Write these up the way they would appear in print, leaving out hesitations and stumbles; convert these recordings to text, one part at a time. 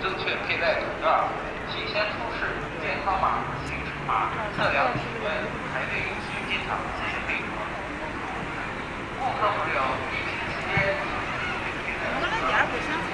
正确佩戴口罩，提前出示健康码、行程码，测量体温，排队有序进场进行备妥。顾客不了疫情期间。我们那点儿卫生。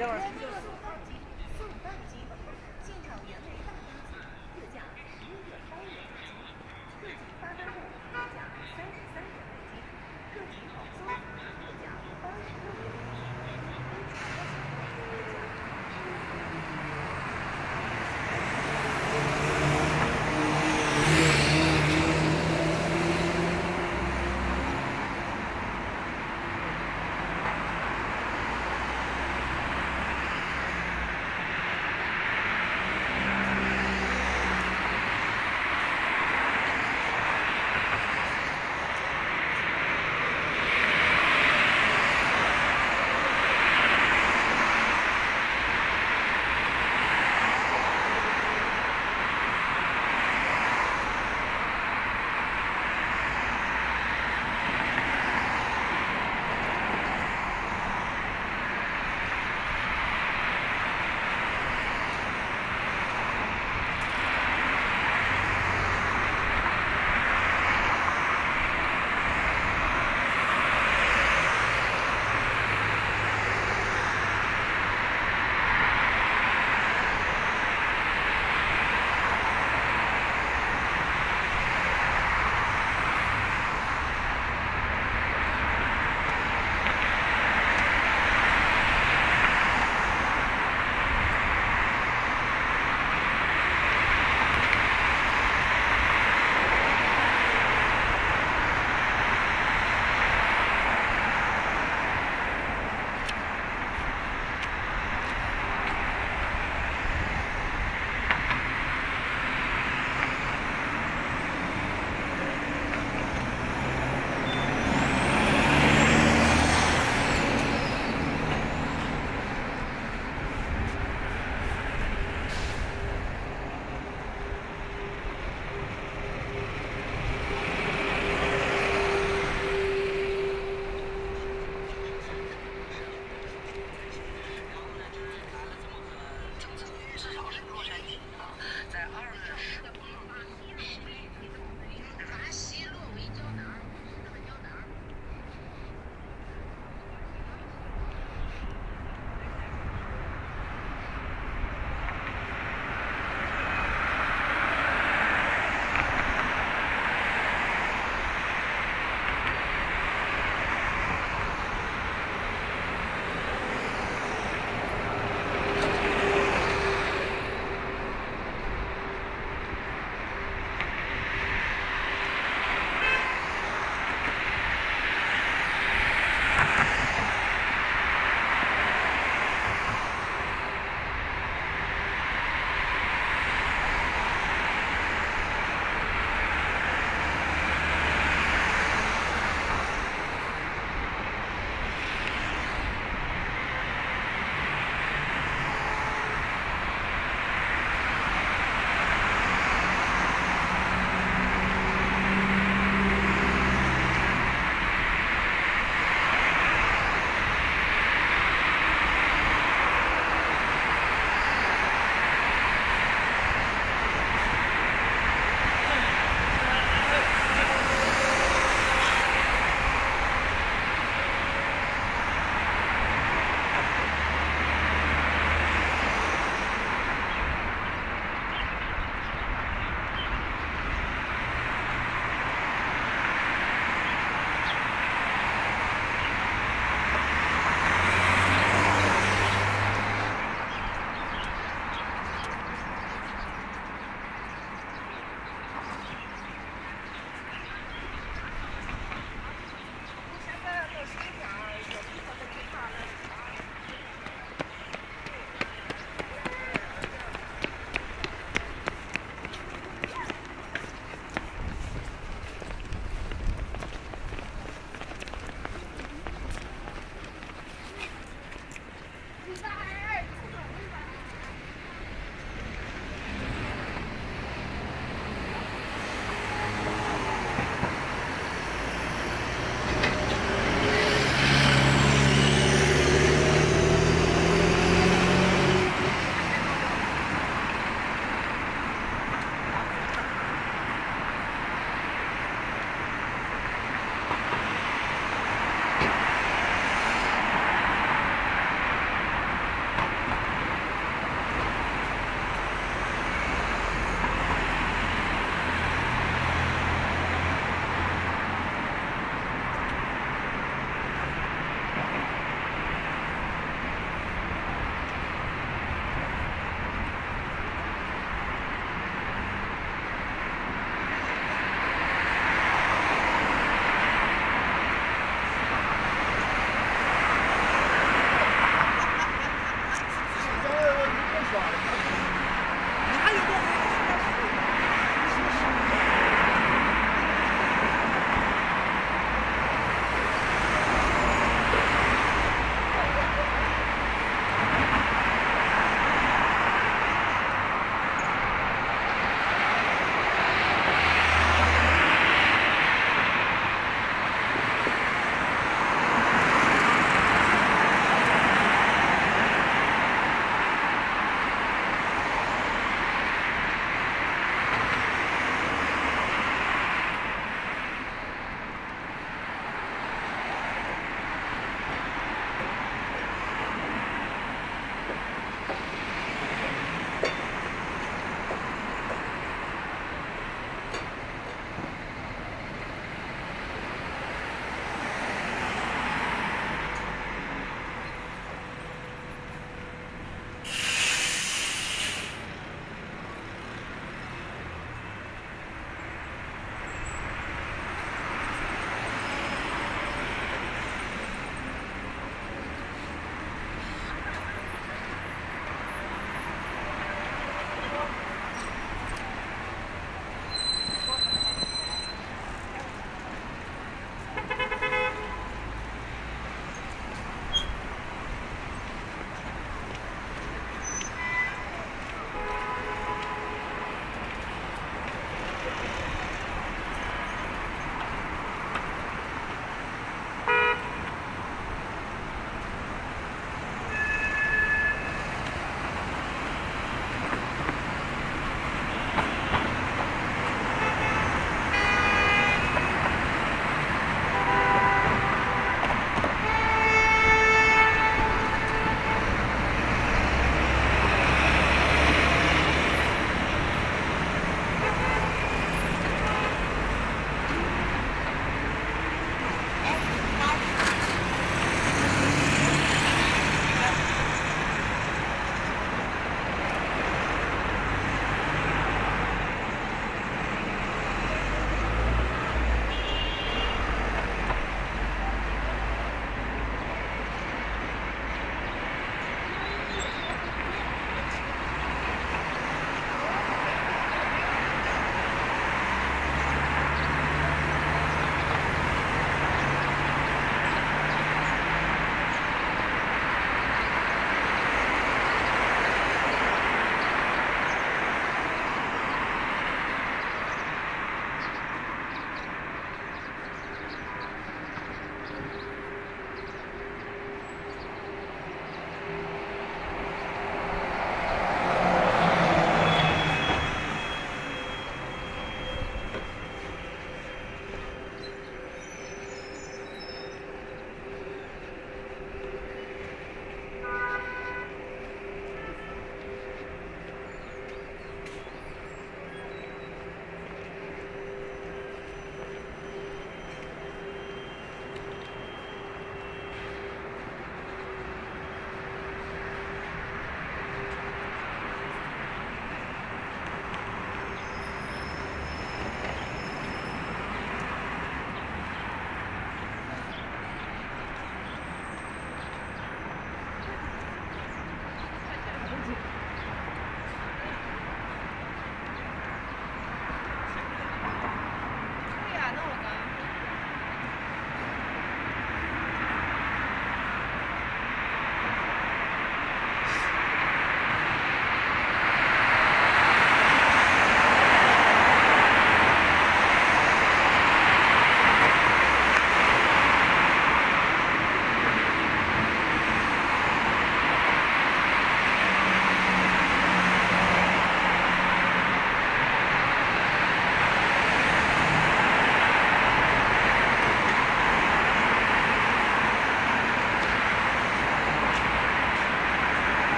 一会儿。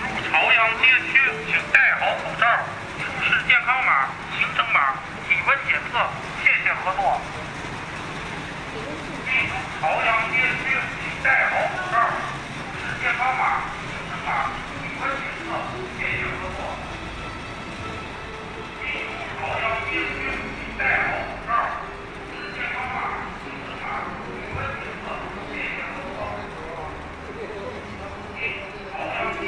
朝阳街区，请戴好口罩。出示健康码、行程码、体温检测，谢谢合作。记住，朝阳街区，请戴好口罩，出示健康码、行程码、体温检测，谢谢合作。记住，朝阳街区，请戴好口罩，出示健康码、行程码、体温检测，谢谢合作。 健康码、行程码、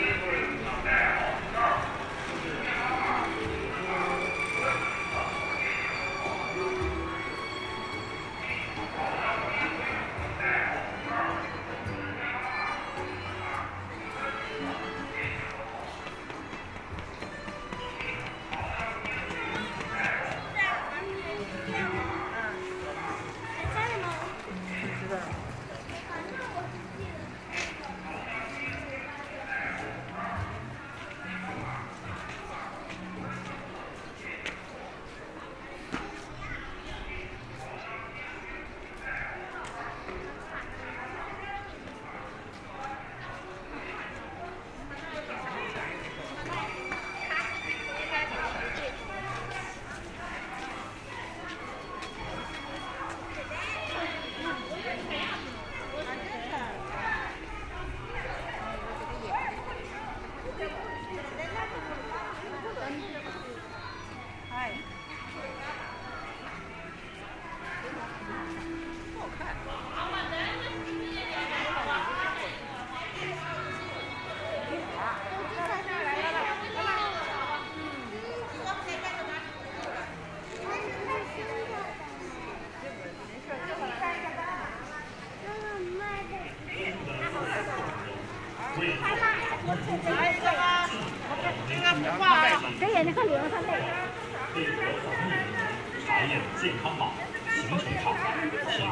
体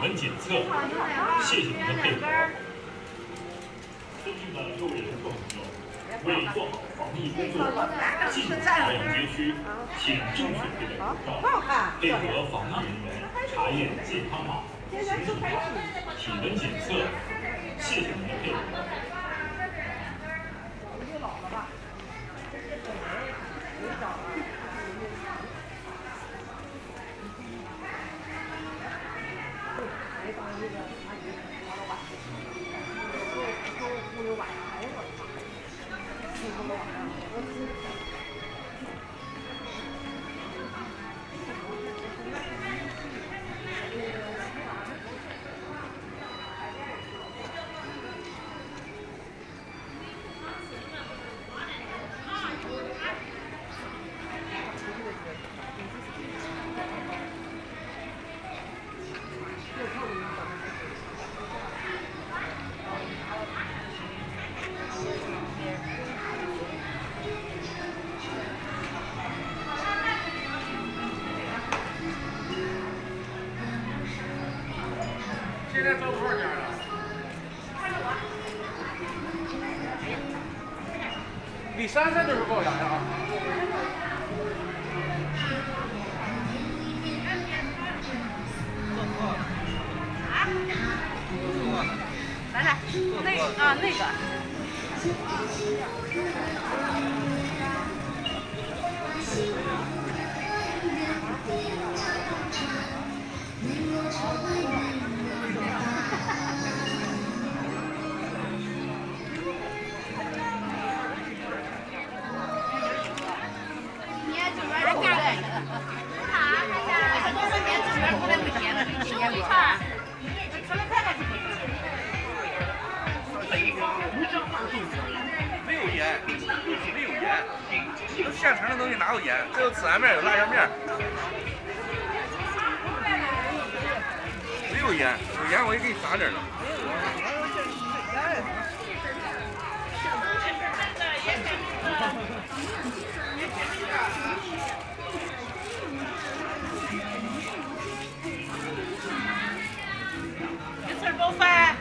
温检测，谢谢您的配合。尊敬的六位乘客朋友，为做好防疫工作，进入朝阳街区，请正确佩戴口罩，配合防疫人员查验健康码、行程码、体温检测，谢谢您的配合。 珊珊就是够啥呀？来来，那个。现成的东西哪有盐？这有孜然面，有辣椒面，没有盐。有盐我也给你撒点了。一次包饭，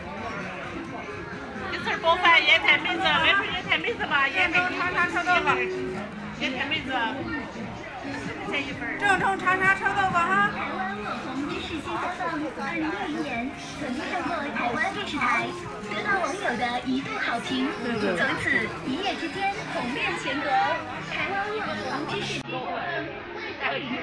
盐菜梅子，外头盐菜梅子吧，盐菜炒豆腐。 甜甜妹子，才一份正宗长沙臭豆腐哈。您是新的2021年曾经上过台湾电视台，得到网友的一致好评。从此一夜之间，前格谈到一种知识结构，大概是。现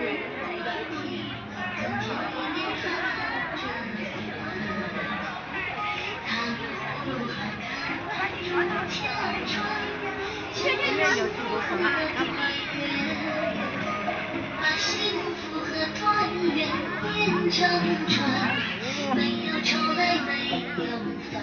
在有这么多方法，那么。把幸福和团圆变成船，没有愁来没有烦。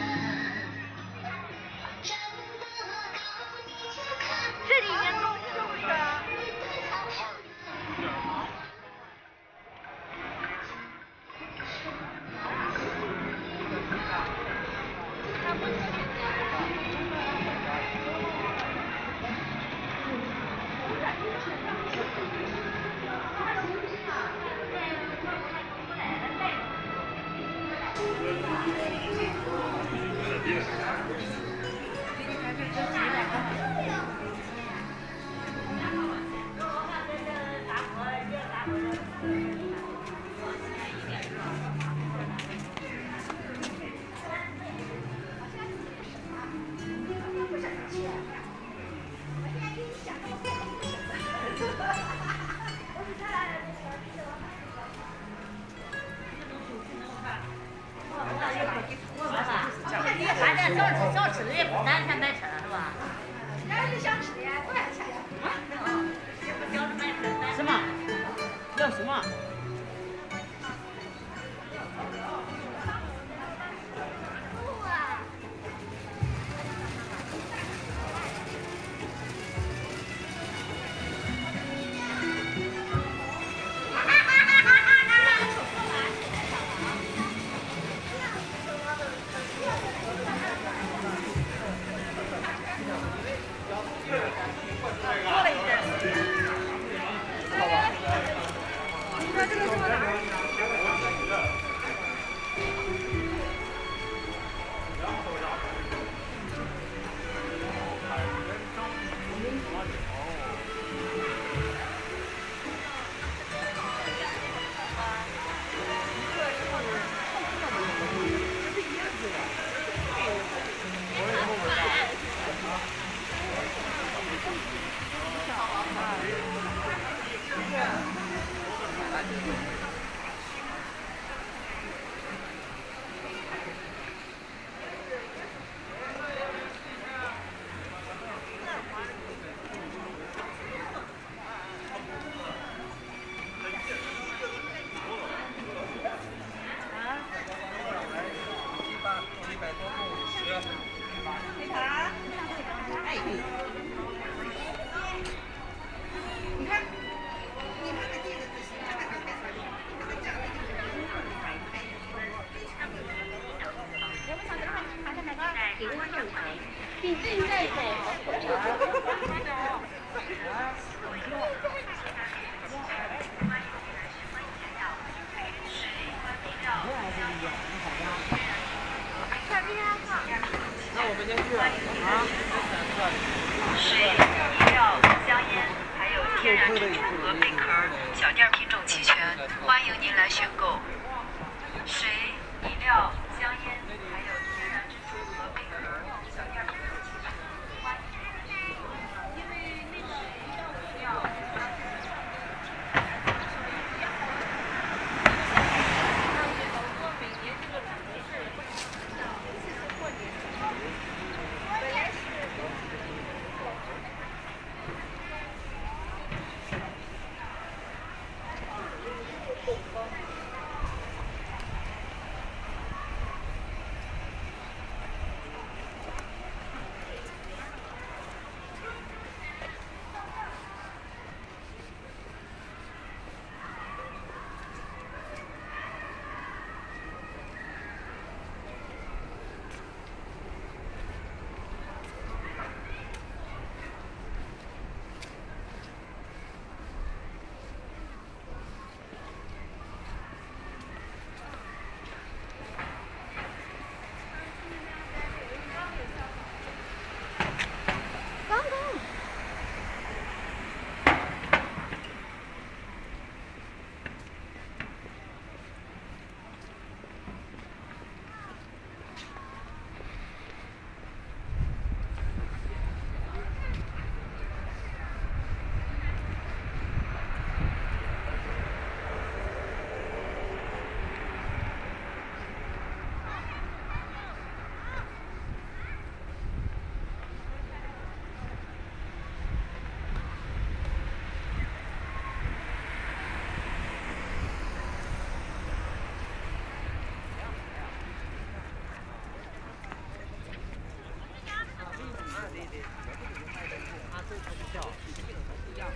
跳，这样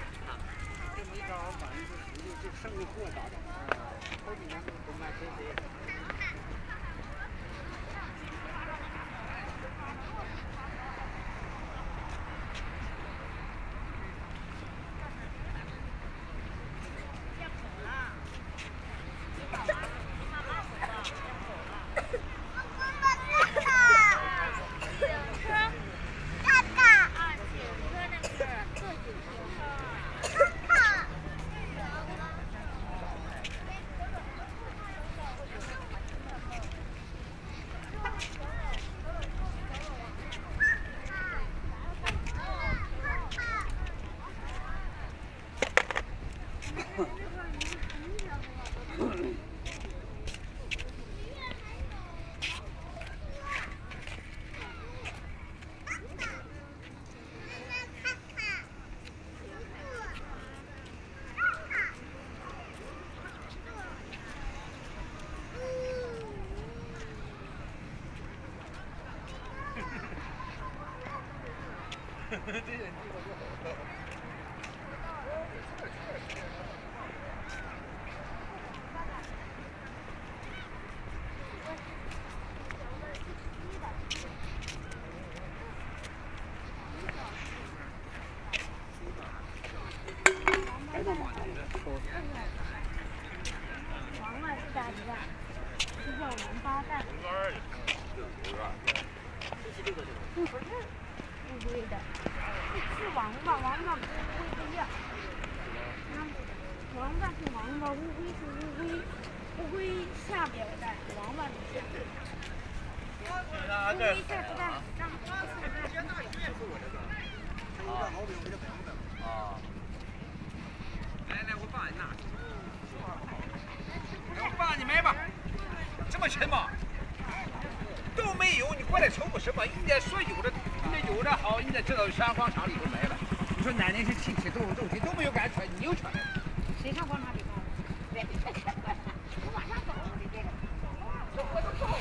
这么一招10%就胜利过打的，后几年都卖飞飞。上广场里就没了。你说奶奶是亲戚，斗地都没有敢穿，你又穿了。谁上广场里看？别别别！我马上走，别别！我都走。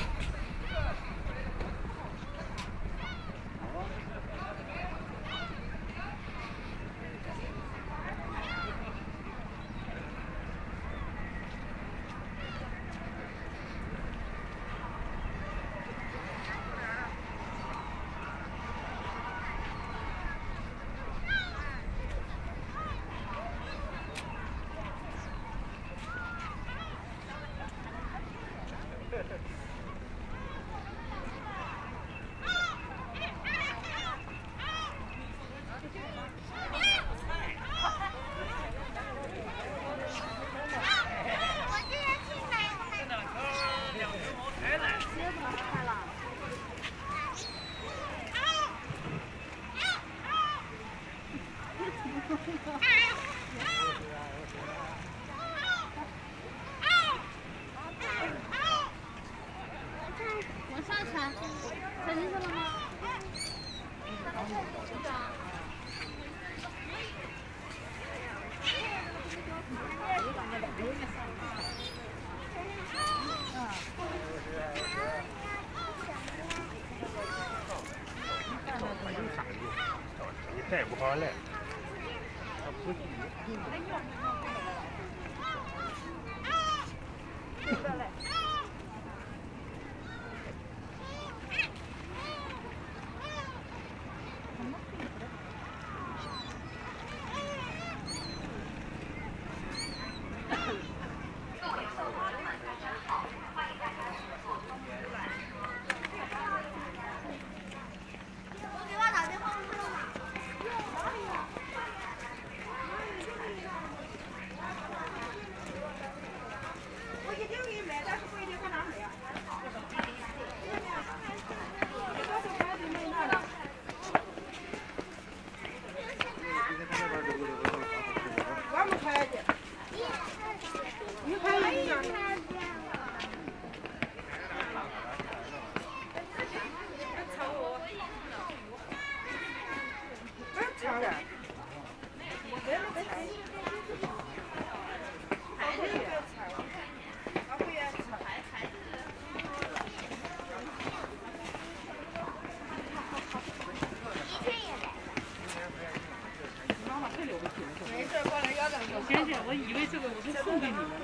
我不停。没事，过来要两个。真是，我以为这个我是送给你们的。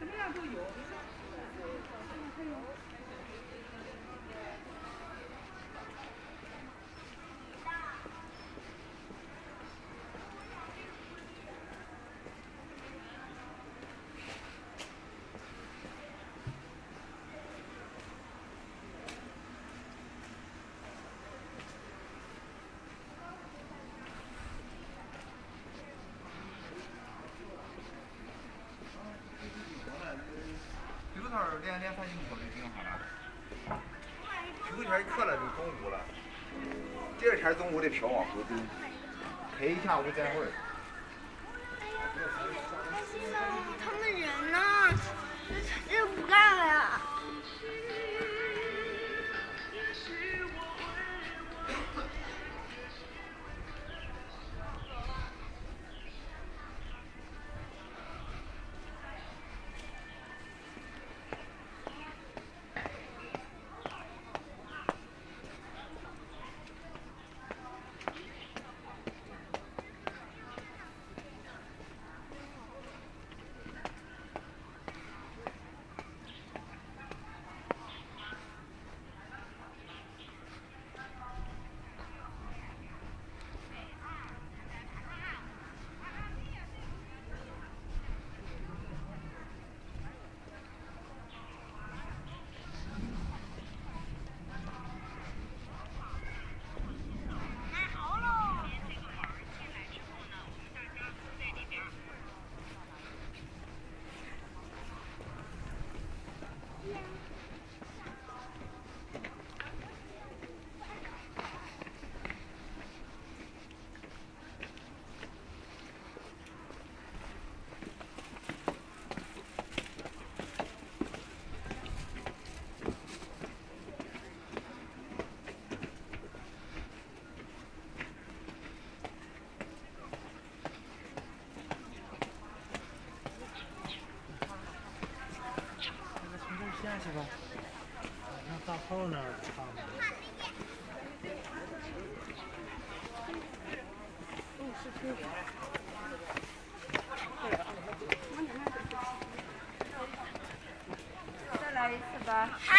什么样都有。 连饭进口就挺好了。头天去了就中午了，第二天中午的票往后订，陪一下午再会。他们人呢？这不干了呀！是吧？那到后那儿放吧。再来一次吧。啊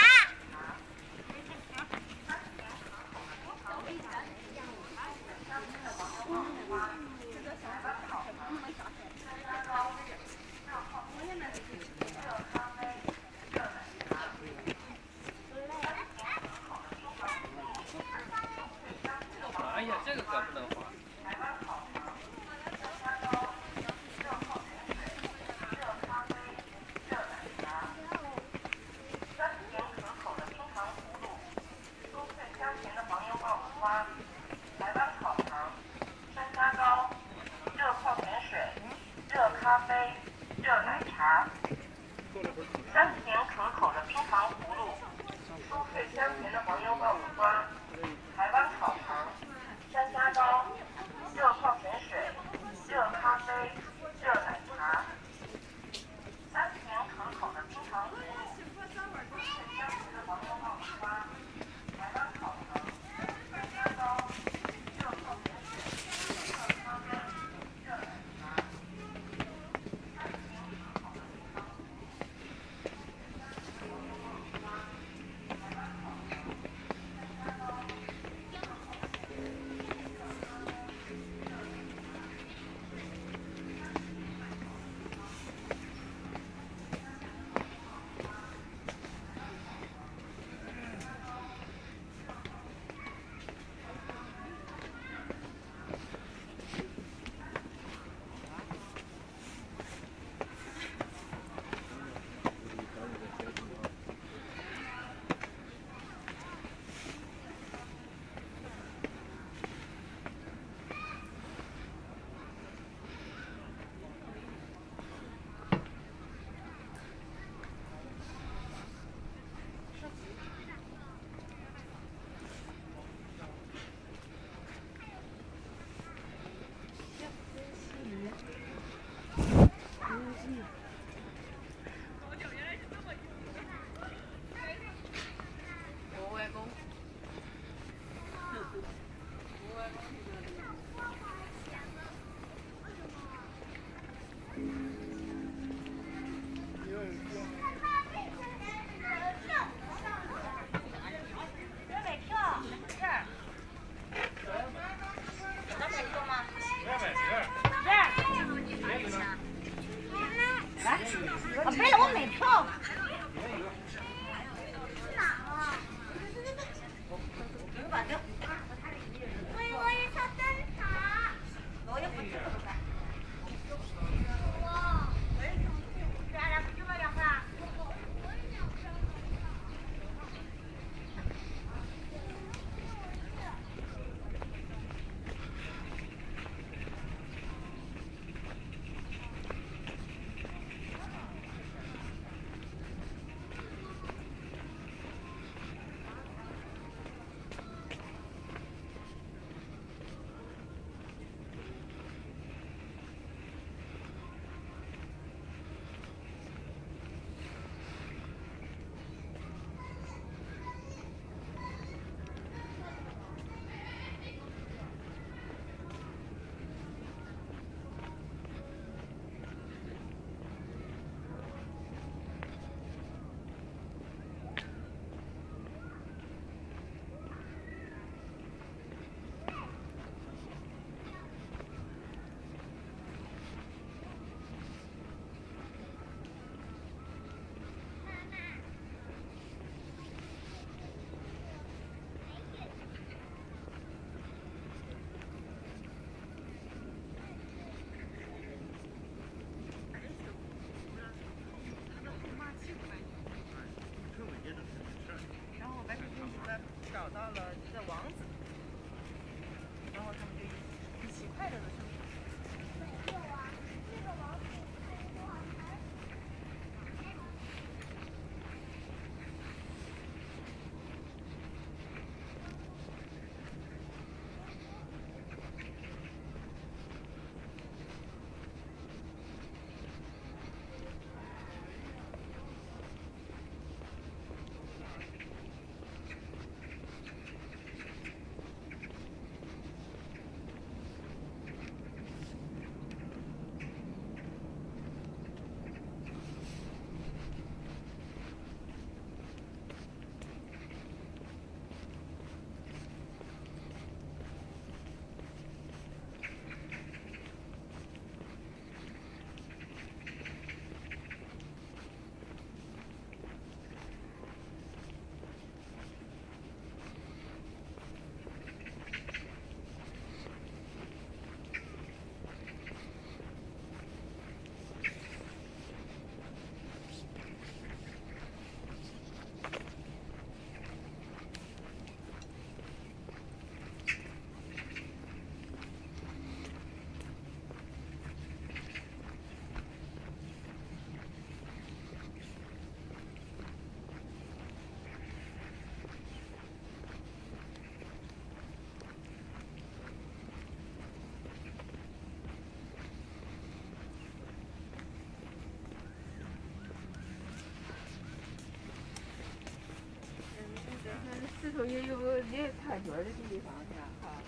四重街又不是也太远的地方去了啊！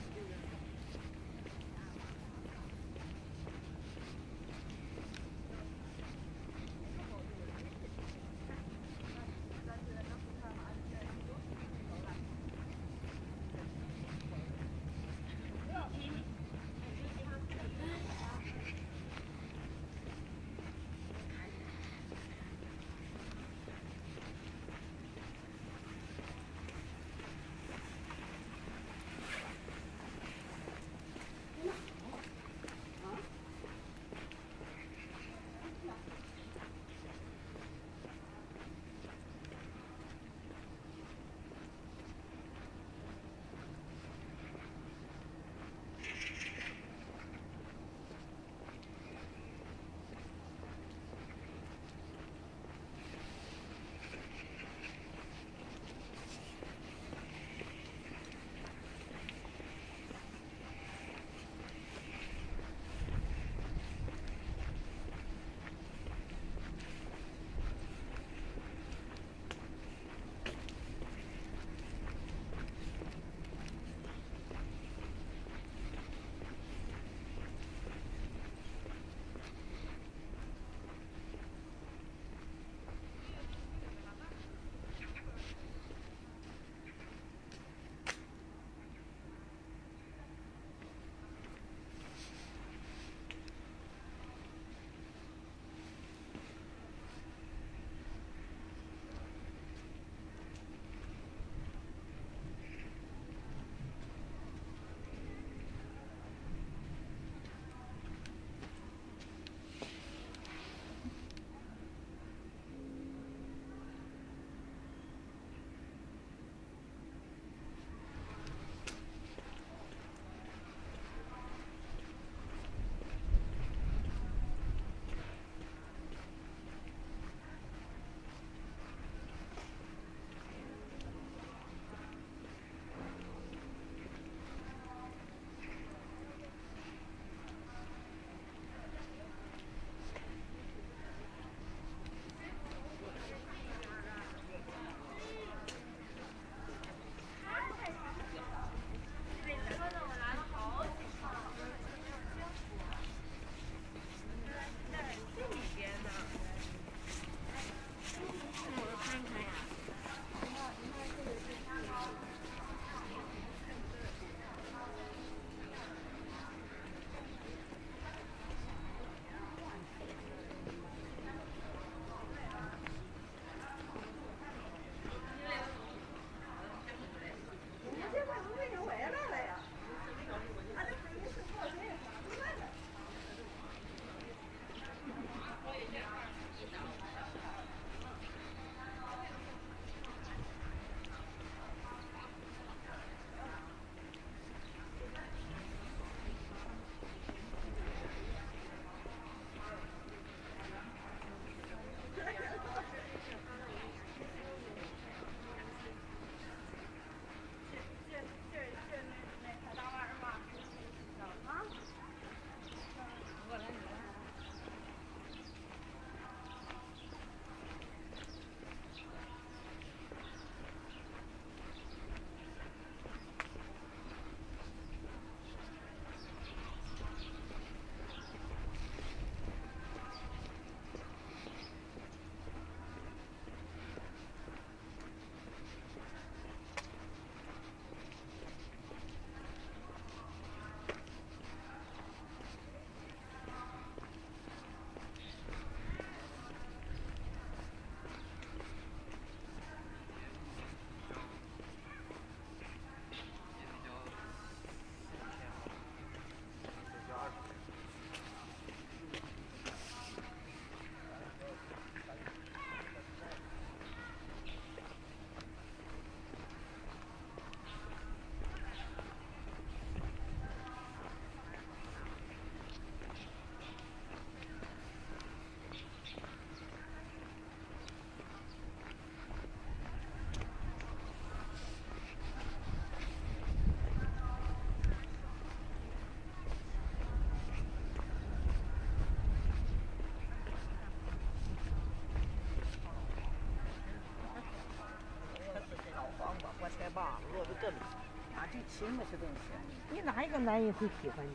最起码是东西，你哪一个男人会喜欢你？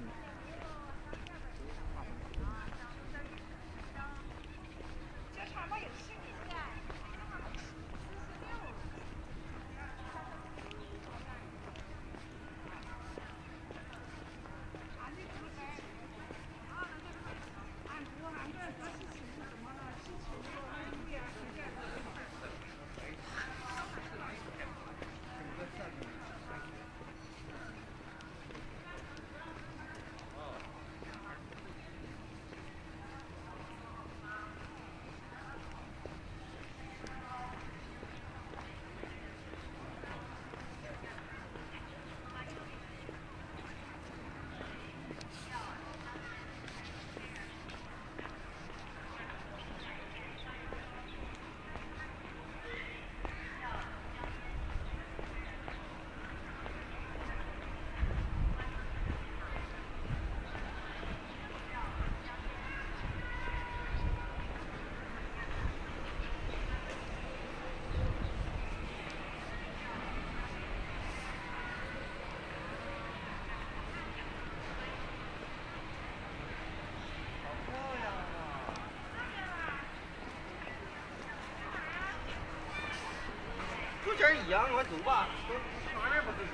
这儿一样，我走吧，都哪儿不走。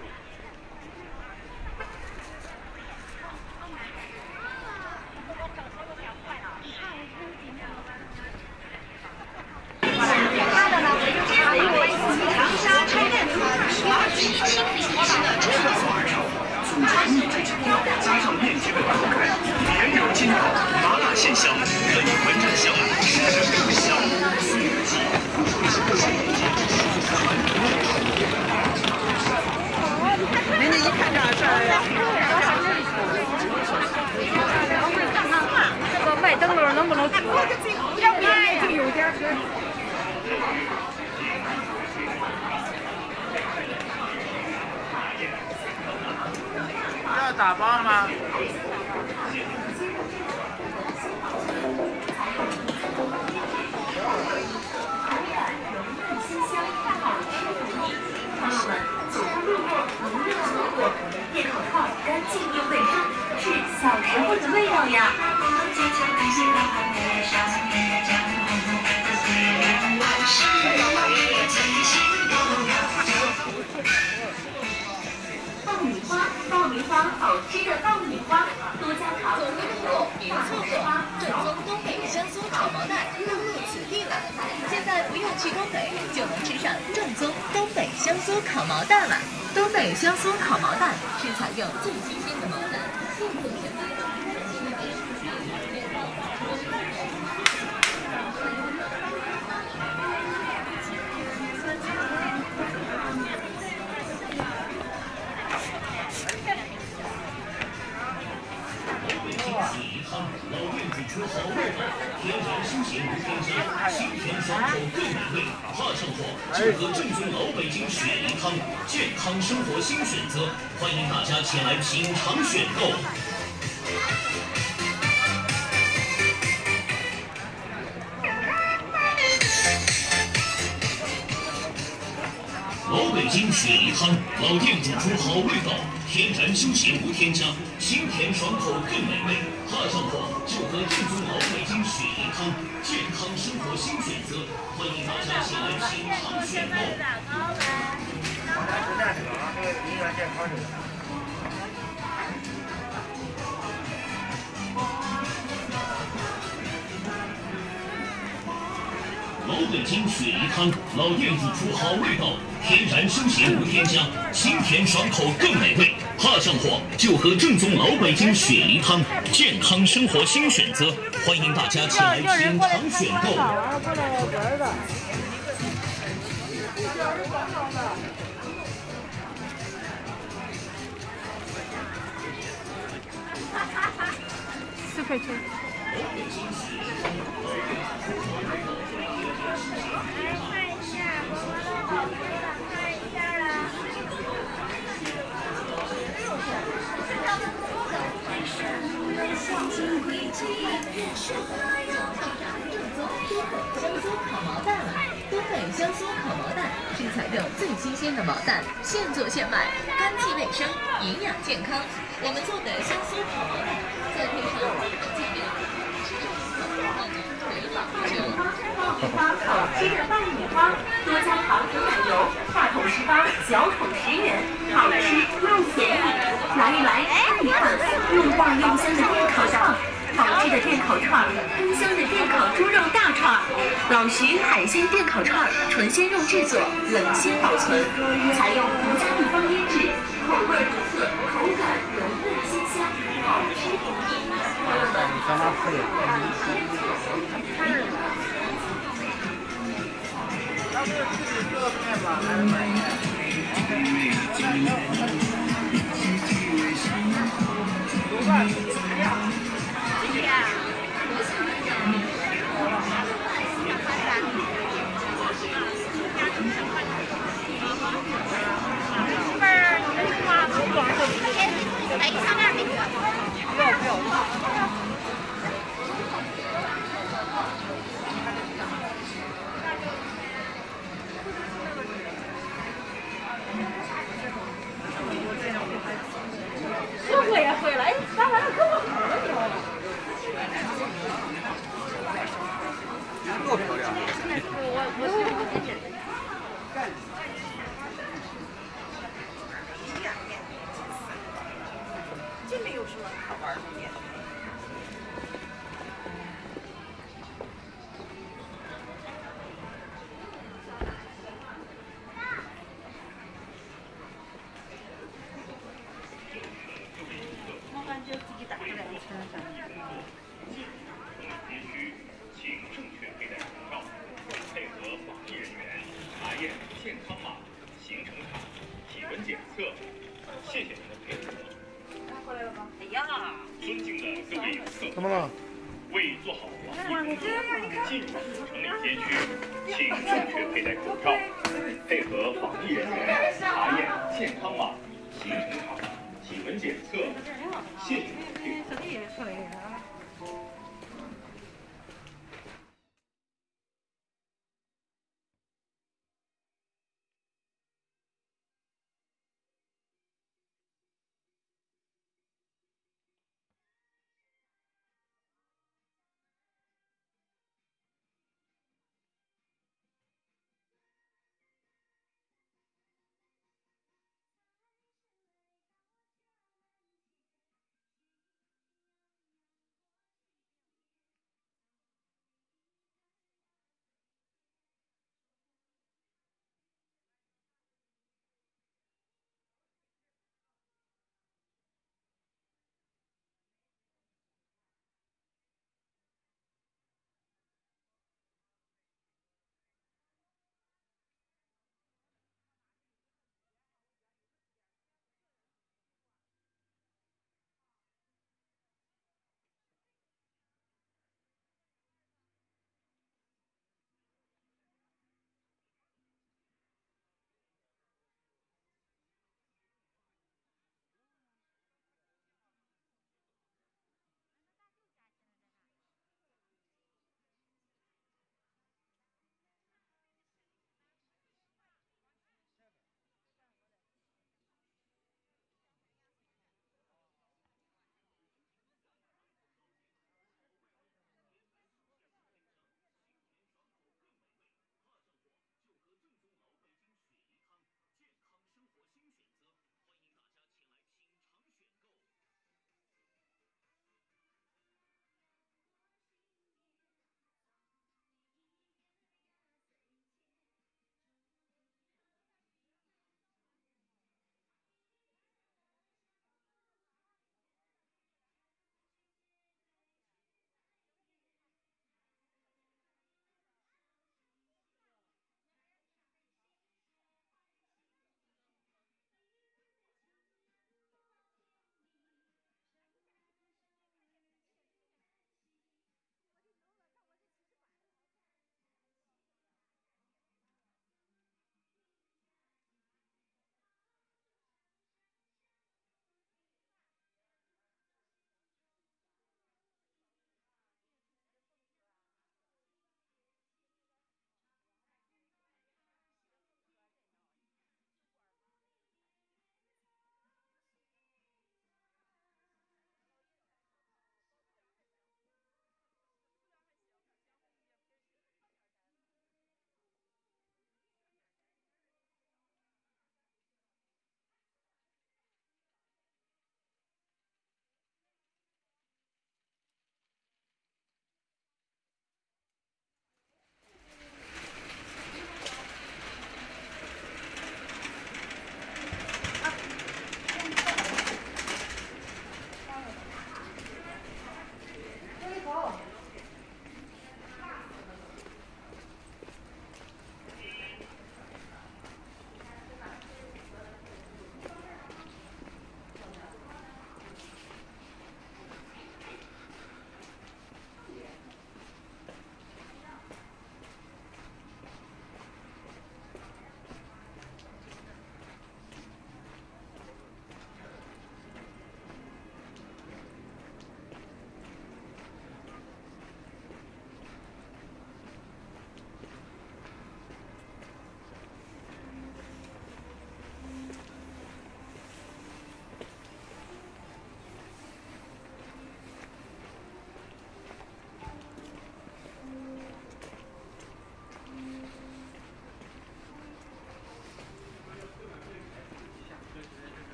打包了吗？朋友们，从路过农业村落，夜口号干净又卫生，是小时候的味道呀。好吃的爆米花，多加烤肉、云醋粉、正宗东北生酥炒毛蛋登陆此地了。现在不用去东北，就能吃上正宗东北香酥烤毛蛋了。东北香酥烤毛蛋是采用最新鲜的毛蛋，现做现卖。适合正宗老北京雪梨汤，健康生活新选择，欢迎大家前来品尝选购。老北京雪梨汤，老店煮出好味道，天然休闲无添加，清甜爽口更美味。怕上火就喝正宗老北京雪梨汤，健康生活新选择，欢迎大家前来品尝选购。我拿鸡蛋水啊，这个营养健康水。 老北京雪梨汤，老店煮出好味道，天然休闲无添加，清甜爽口更美味。怕上火就喝正宗老北京雪梨汤，健康生活新选择，欢迎大家前来品尝选购。4块钱。 是我要品尝正宗烤毛蛋了。东北香酥烤毛蛋是采用最新鲜的毛蛋，现做现卖，干净卫生，营养健康。我们做的香酥烤毛蛋，再配上各种酱料，吃着香烤毛蛋回味无穷。地方烤鸡的半米花，多加糖和奶油，大桶18，小桶10元，好吃又便宜。来一来，看一看，又棒又香的电烤肠，好吃的电烤串，喷香的电烤猪肉大串。 老徐海鲜电烤串，纯鲜肉制作，冷鲜保存，采用独家秘方腌制，口味独特，口感融入鲜香，好吃不腻。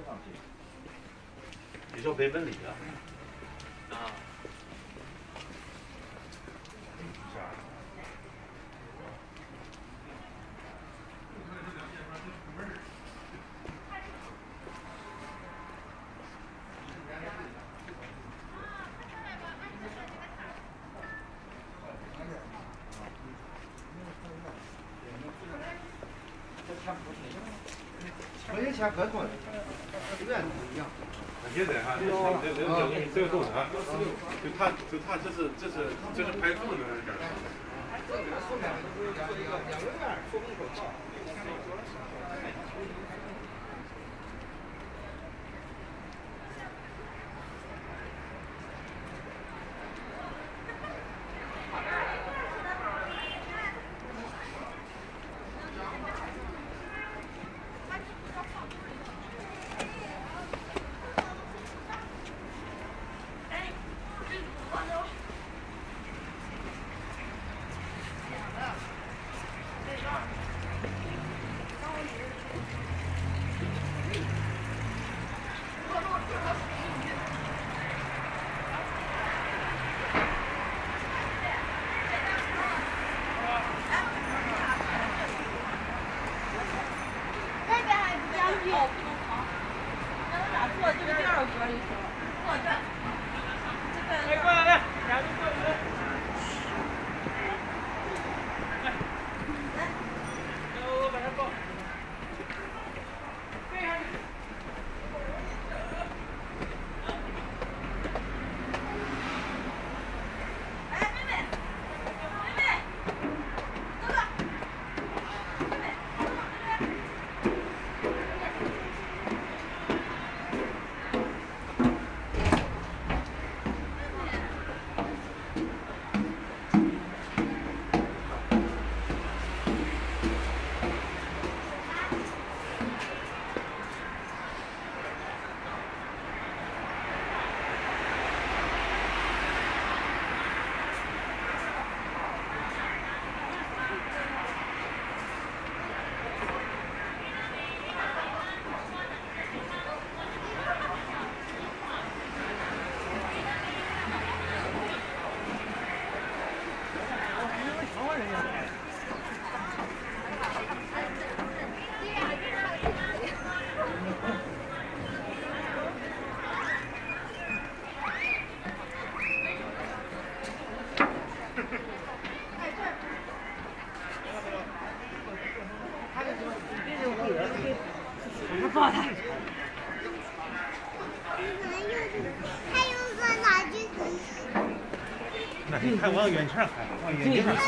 贴上去。你说北本里啊？啊。没有钱可多了，永远都不一样。现在哈，这个动的哈，就他这是排风的那点儿。看往远处看，往远地方看。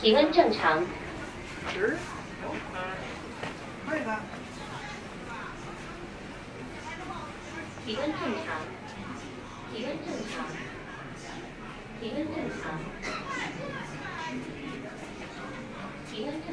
体温正常。十。快吧。体温正常。体温正常。体温正常。体温正常。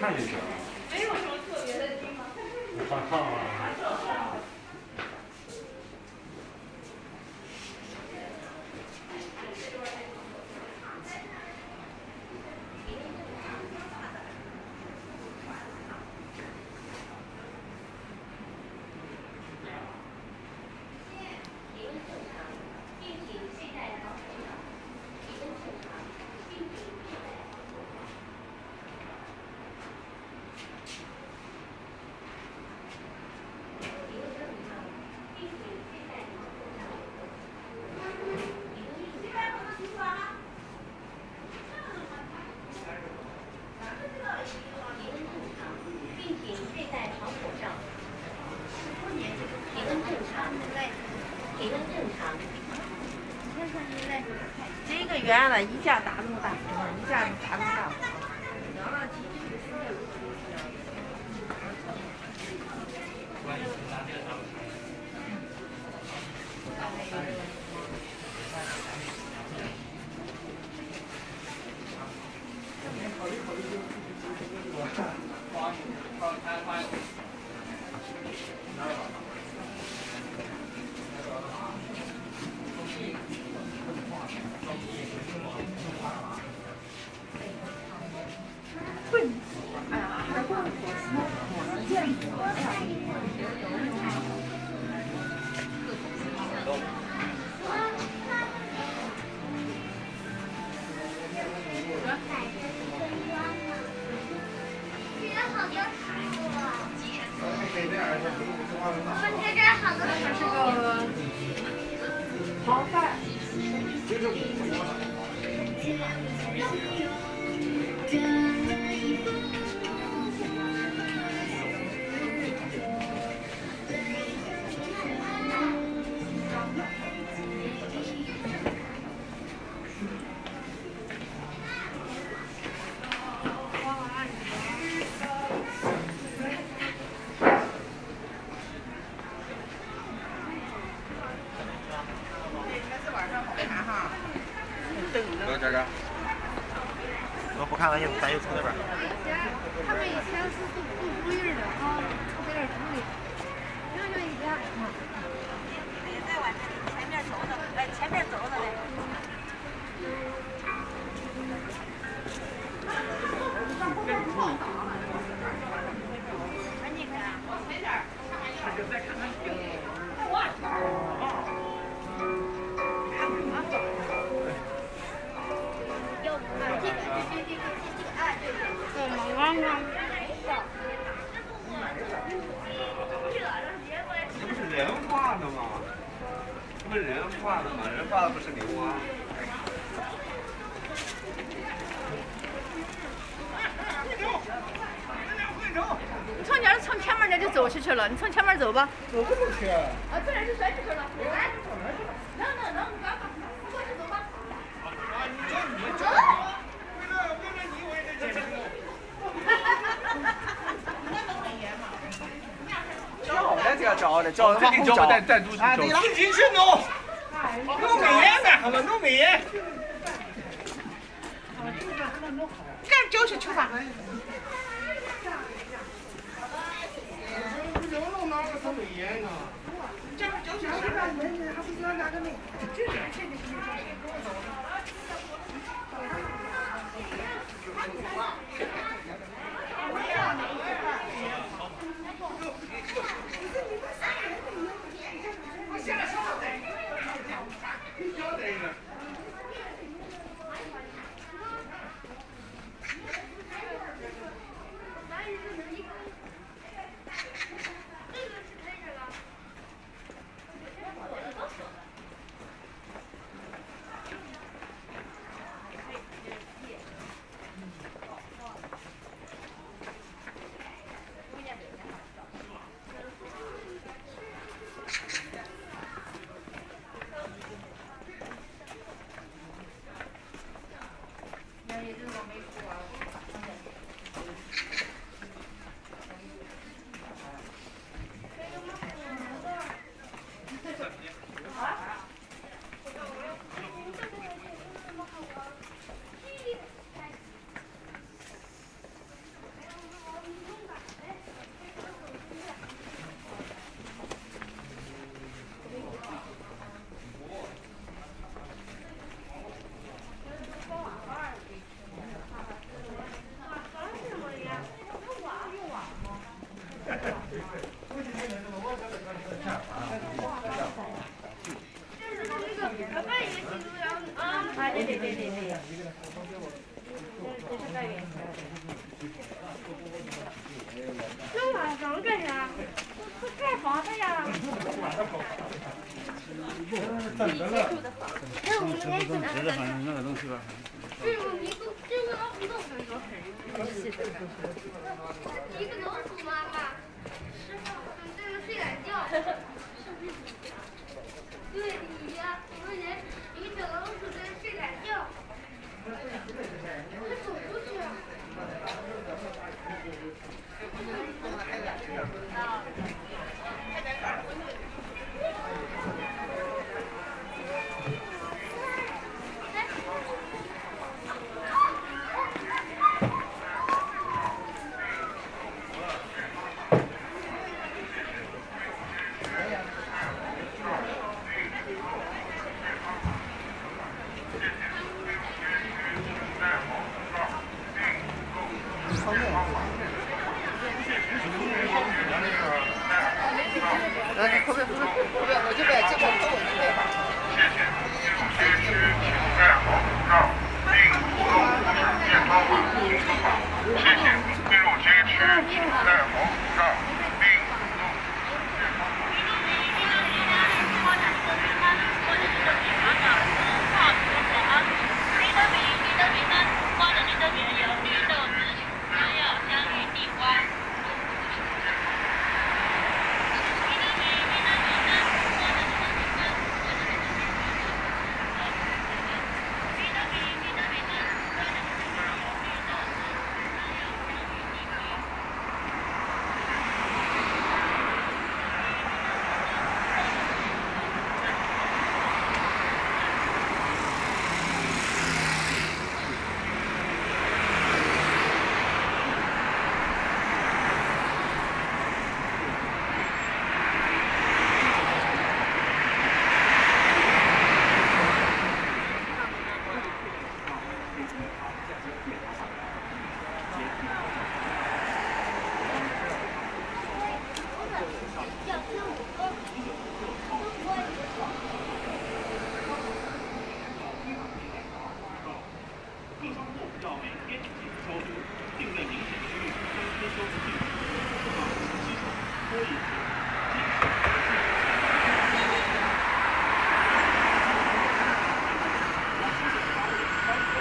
看就行了。没有什么特别的地方。我怕烫啊。圆了，一下打那么大，一下打那么大。你从前面走吧。我不能去。啊，不然就甩出去了。来，能，你赶快，你过去走吧。啊，你走，你走。为了你，我也得坚持。那么会演吗？找来这个找的，找他妈红找。啊，对了，进去弄。弄美颜干什么？弄美颜。干就是吃饭。那瓦房干啥？这盖房子呀。